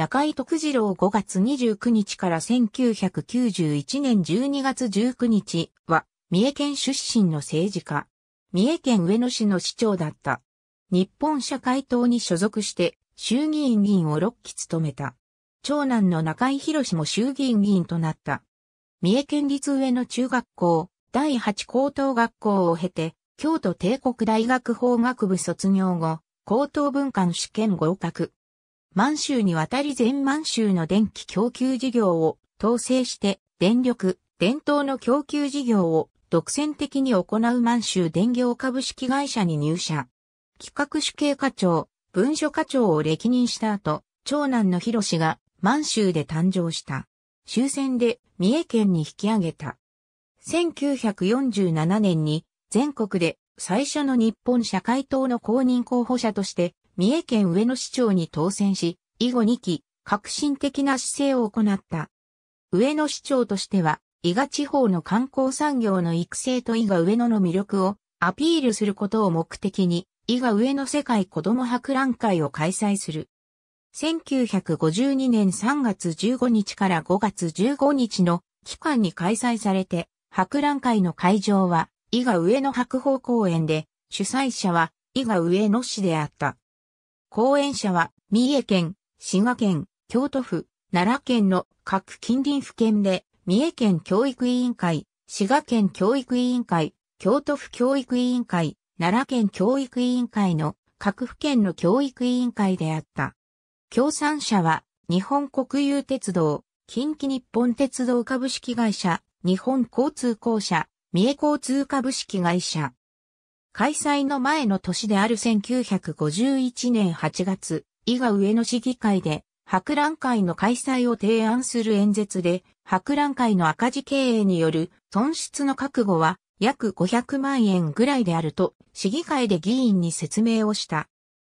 中井徳次郎5月29日から1991年12月19日は、三重県出身の政治家。三重県上野市の市長だった。日本社会党に所属して、衆議院議員を6期務めた。長男の中井広も衆議院議員となった。三重県立上野中学校、第8高等学校を経て、京都帝国大学法学部卒業後、高等文官試験合格。満州に渡り全満州の電気供給事業を統制して、電力、電灯の供給事業を独占的に行う満州電業株式会社に入社。企画主計課長、文書課長を歴任した後、長男の広が満州で誕生した。終戦で三重県に引き上げた。1947年に、全国で最初の日本社会党の公認候補者として三重県上野市長に当選し、以後2期革新的な施政を行った。上野市長としては伊賀地方の観光産業の育成と伊賀上野の魅力をアピールすることを目的に伊賀上野世界子ども博覧会を開催する。1952年3月15日から5月15日の期間に開催されて、博覧会の会場は伊賀上野白鳳公園で、主催者は伊賀上野市であった。講演者は三重県、滋賀県、京都府、奈良県の各近隣府県で、三重県教育委員会、滋賀県教育委員会、京都府教育委員会、奈良県教育委員会の各府県の教育委員会であった。協賛者は日本国有鉄道、近畿日本鉄道株式会社、日本交通公社、三重交通株式会社。開催の前の年である1951年8月、伊賀上野市議会で博覧会の開催を提案する演説で、博覧会の赤字経営による損失の覚悟は約500万円ぐらいであると市議会で議員に説明をした。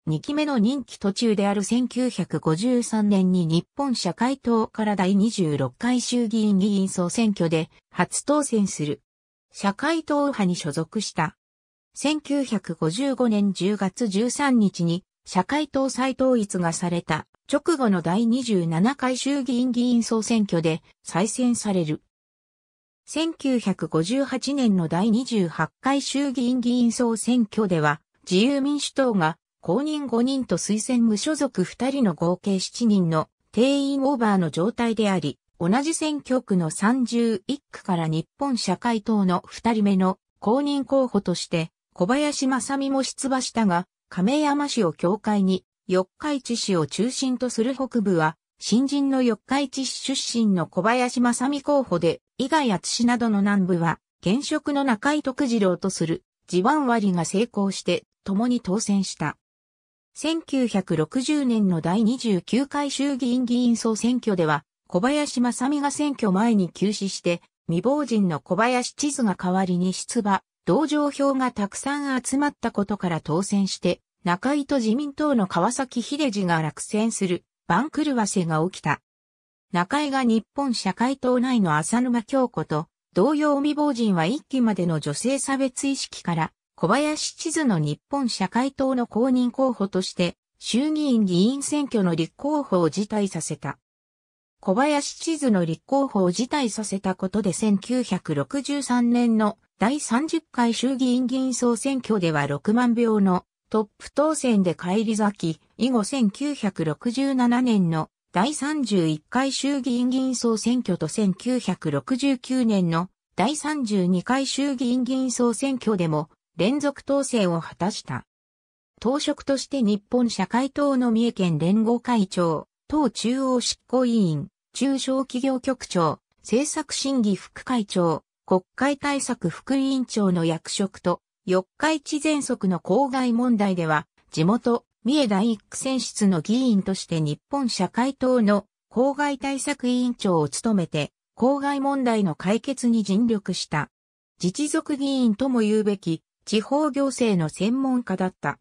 2期目の任期途中である1953年に日本社会党から第26回衆議院議員総選挙で初当選する。社会党派に所属した。1955年10月13日に社会党再統一がされた直後の第27回衆議院議員総選挙で再選される。1958年の第28回衆議院議員総選挙では自由民主党が公認5人と推薦無所属2人の合計7人の定員オーバーの状態であり、同じ選挙区の31区から日本社会党の2人目の公認候補として小林正美も出馬したが、亀山市を境界に四日市市を中心とする北部は新人の四日市市出身の小林正美候補で、伊賀谷市などの南部は現職の中井徳次郎とする地盤割が成功して共に当選した。1960年の第29回衆議院議員総選挙では、小林正美が選挙前に急死して、未亡人の小林千津が代わりに出馬、同情票がたくさん集まったことから当選して、中井と自民党の川崎秀治が落選する番狂わせが起きた。中井が日本社会党内の浅沼京子と、同様未亡人は一期までの女性差別意識から、小林千津の日本社会党の公認候補として、衆議院議員選挙の立候補を辞退させた。小林千津の立候補を辞退させたことで1963年の第30回衆議院議員総選挙では6万票のトップ当選で返り咲き、以後1967年の第31回衆議院議員総選挙と1969年の第32回衆議院議員総選挙でも連続当選を果たした。当職として日本社会党の三重県連合会長、党中央執行委員、中小企業局長、政策審議副会長、国会対策副委員長の役職と、四日市喘息の公害問題では、地元、三重第一区選出の議員として日本社会党の公害対策委員長を務めて、公害問題の解決に尽力した。自治族議員とも言うべき、地方行政の専門家だった。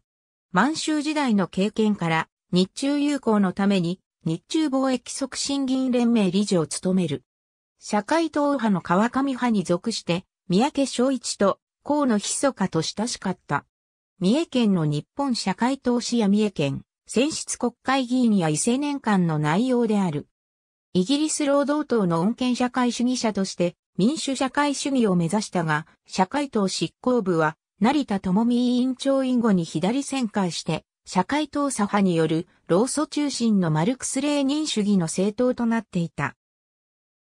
満州時代の経験から、日中友好のために、日中貿易促進議員連盟理事を務める。社会党派の川上派に属して、三宅昭一と河野密かと親しかった。三重県の日本社会党支や三重県、選出国会議員や位制年間の内容である。イギリス労働党の穏健社会主義者として民主社会主義を目指したが、社会党執行部は成田知美委員長以後に左旋回して、社会党左派による労組中心のマルクス・レーニン主義の政党となっていた。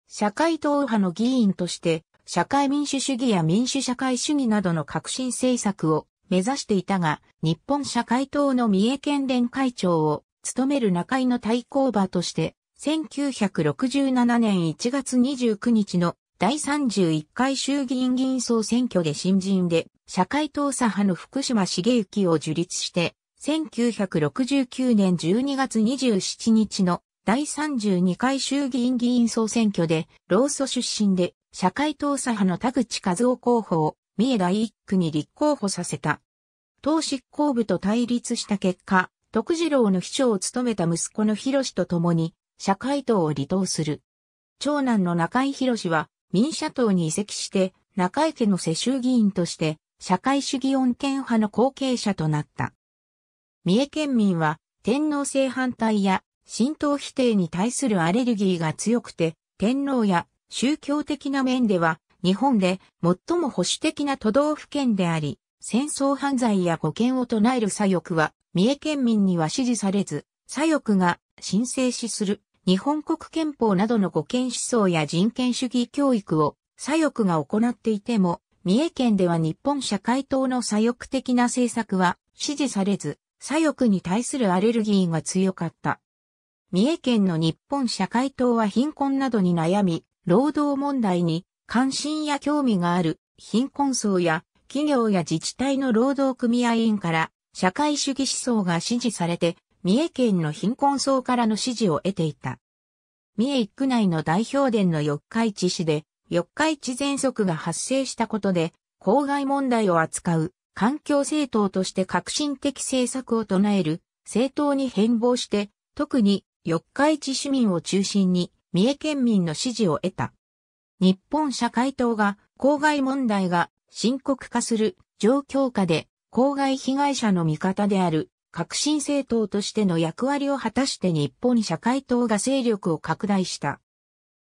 社会党派の議員として、社会民主主義や民主社会主義などの革新政策を目指していたが、日本社会党の三重県連会長を務める中井の対抗馬として、1967年1月29日の第31回衆議院議員総選挙で新人で、社会党左派の福島茂之を樹立して、1969年12月27日の第32回衆議院議員総選挙で、労組出身で、社会党左派の田口和夫候補を三重第一区に立候補させた。党執行部と対立した結果、徳次郎の秘書を務めた息子の弘と共に、社会党を離党する。長男の中井弘は、民社党に移籍して、中井家の世襲議員として、社会主義穏健派の後継者となった。三重県民は天皇制反対や神道否定に対するアレルギーが強くて、天皇や宗教的な面では日本で最も保守的な都道府県であり、戦争犯罪や護憲を唱える左翼は三重県民には支持されず、左翼が神聖視する日本国憲法などの護憲思想や人権主義教育を左翼が行っていても、三重県では日本社会党の左翼的な政策は支持されず、左翼に対するアレルギーが強かった。三重県の日本社会党は貧困などに悩み、労働問題に関心や興味がある貧困層や企業や自治体の労働組合員から社会主義思想が支持されて、三重県の貧困層からの支持を得ていた。三重一区内の代表殿の四日市市で、四日市喘息が発生したことで、公害問題を扱う。環境政党として革新的政策を唱える政党に変貌して、特に四日市市民を中心に三重県民の支持を得た。日本社会党が公害問題が深刻化する状況下で公害被害者の味方である革新政党としての役割を果たして日本社会党が勢力を拡大した。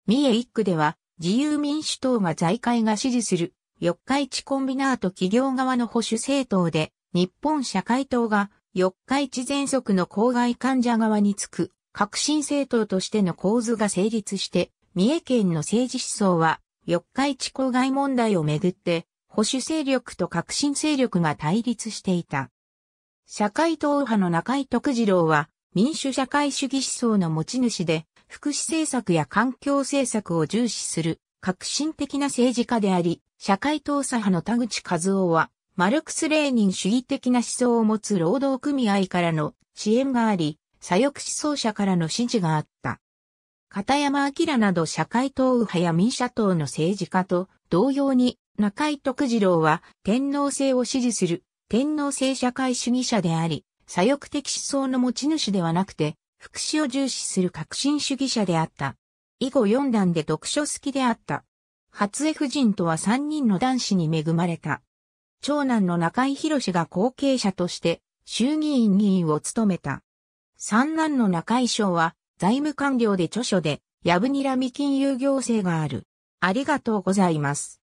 三重一区では自由民主党が財界が支持する。四日市コンビナート企業側の保守政党で、日本社会党が四日市喘息の公害患者側につく革新政党としての構図が成立して、三重県の政治思想は四日市公害問題をめぐって、保守勢力と革新勢力が対立していた。社会党派の中井徳次郎は民主社会主義思想の持ち主で、福祉政策や環境政策を重視する革新的な政治家であり、社会党左派の田口和夫は、マルクス・レーニン主義的な思想を持つ労働組合からの支援があり、左翼思想者からの支持があった。片山明など社会党右派や民社党の政治家と同様に、中井徳次郎は天皇制を支持する天皇制社会主義者であり、左翼的思想の持ち主ではなくて、福祉を重視する革新主義者であった。以後4男で読書好きであった。初江夫人とは3人の男子に恵まれた。長男の中井弘が後継者として衆議院議員を務めた。三男の中井彰は財務官僚で著書で、やぶにらみ金融行政がある。ありがとうございます。